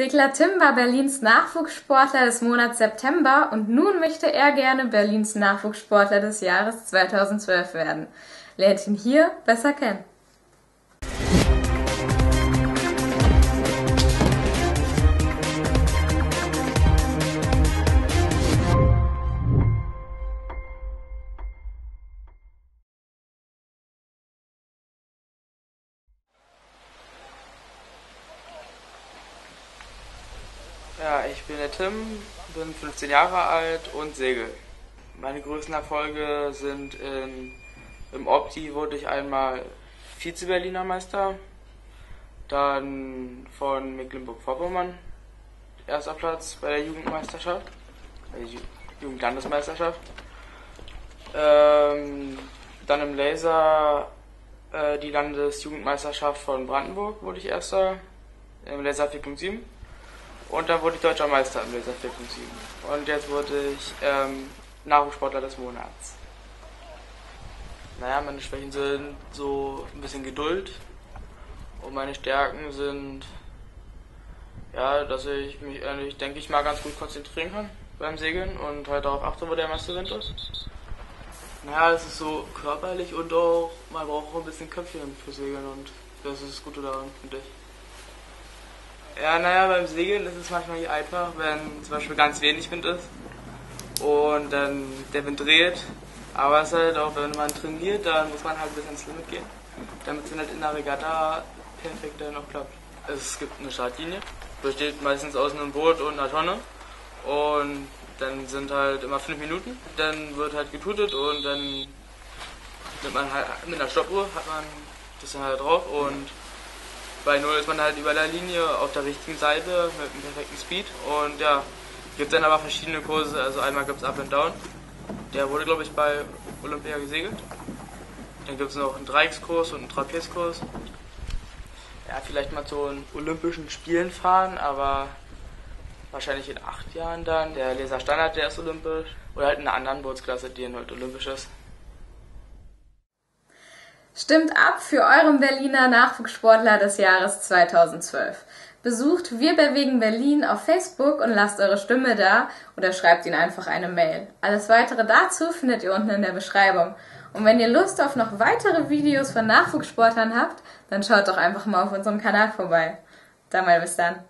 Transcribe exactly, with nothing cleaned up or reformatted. Thekla Timm war Berlins Nachwuchssportler des Monats September und nun möchte er gerne Berlins Nachwuchssportler des Jahres zweitausendzwölf werden. Lernt ihn hier besser kennen. Ja, ich bin der Tim, bin fünfzehn Jahre alt und segel. Meine größten Erfolge sind in, im Opti wurde ich einmal Vize-Berliner Meister, dann von Mecklenburg-Vorpommern erster Platz bei der Jugendmeisterschaft, bei der Jugendlandesmeisterschaft. Ähm, dann im Laser äh, die Landesjugendmeisterschaft von Brandenburg wurde ich erster, im Laser vier Punkt sieben. Und dann wurde ich Deutscher Meister im Laser vier Punkt sieben. Und jetzt wurde ich ähm, Nachwuchssportler des Monats. Naja, meine Schwächen sind so ein bisschen Geduld. Und meine Stärken sind, ja, dass ich mich eigentlich, denke ich mal, ganz gut konzentrieren kann beim Segeln und halt darauf achte, wo der Meisterwind ist. Naja, das ist so körperlich und auch, man braucht auch ein bisschen Köpfchen für Segeln und das ist das Gute daran, finde ich. Ja, naja, beim Segeln ist es manchmal nicht einfach, wenn zum Beispiel ganz wenig Wind ist und dann der Wind dreht. Aber es ist halt auch, wenn man trainiert, dann muss man halt bis ans Limit gehen, damit es dann halt in der Regatta perfekt dann auch klappt. Es gibt eine Startlinie, besteht meistens aus einem Boot und einer Tonne und dann sind halt immer fünf Minuten. Dann wird halt getutet und dann nimmt man halt mit einer Stoppuhr, hat man das dann halt drauf und bei null ist man halt über der Linie auf der richtigen Seite mit einem perfekten Speed und ja, gibt dann aber verschiedene Kurse, also einmal gibt es Up and Down, der wurde glaube ich bei Olympia gesegelt, dann gibt es noch einen Dreieckskurs und einen Trapezkurs, ja vielleicht mal zu den Olympischen Spielen fahren, aber wahrscheinlich in acht Jahren dann, der Laser Standard, der ist olympisch oder halt in einer anderen Bootsklasse, die halt olympisch ist. Stimmt ab für euren Berliner Nachwuchssportler des Jahres zweitausendzwölf. Besucht Wir Bewegen Berlin auf Facebook und lasst eure Stimme da oder schreibt ihnen einfach eine Mail. Alles weitere dazu findet ihr unten in der Beschreibung. Und wenn ihr Lust auf noch weitere Videos von Nachwuchssportlern habt, dann schaut doch einfach mal auf unserem Kanal vorbei. Dann mal bis dann.